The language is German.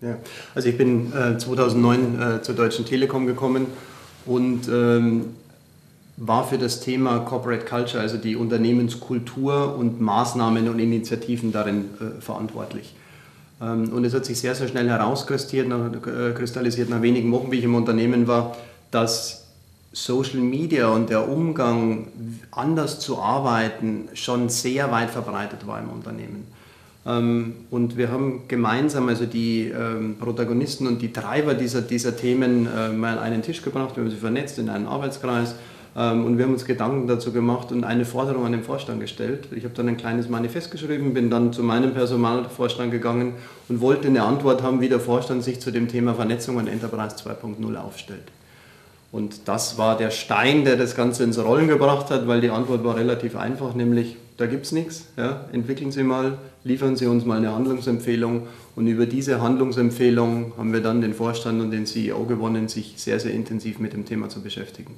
Ja, also ich bin 2009 zur Deutschen Telekom gekommen und war für das Thema Corporate Culture, also die Unternehmenskultur und Maßnahmen und Initiativen darin verantwortlich. Und es hat sich sehr, sehr schnell herauskristallisiert, nach wenigen Wochen, wie ich im Unternehmen war, dass Social Media und der Umgang, anders zu arbeiten, schon sehr weit verbreitet war im Unternehmen. Und wir haben gemeinsam, also die Protagonisten und die Treiber dieser Themen mal an einen Tisch gebracht, wir haben sie vernetzt in einen Arbeitskreis und wir haben uns Gedanken dazu gemacht und eine Forderung an den Vorstand gestellt. Ich habe dann ein kleines Manifest geschrieben, bin dann zu meinem Personalvorstand gegangen und wollte eine Antwort haben, wie der Vorstand sich zu dem Thema Vernetzung und Enterprise 2.0 aufstellt. Und das war der Stein, der das Ganze ins Rollen gebracht hat, weil die Antwort war relativ einfach, nämlich, da gibt es nichts, ja, entwickeln Sie mal, liefern Sie uns mal eine Handlungsempfehlung. Und über diese Handlungsempfehlung haben wir dann den Vorstand und den CEO gewonnen, sich sehr, sehr intensiv mit dem Thema zu beschäftigen.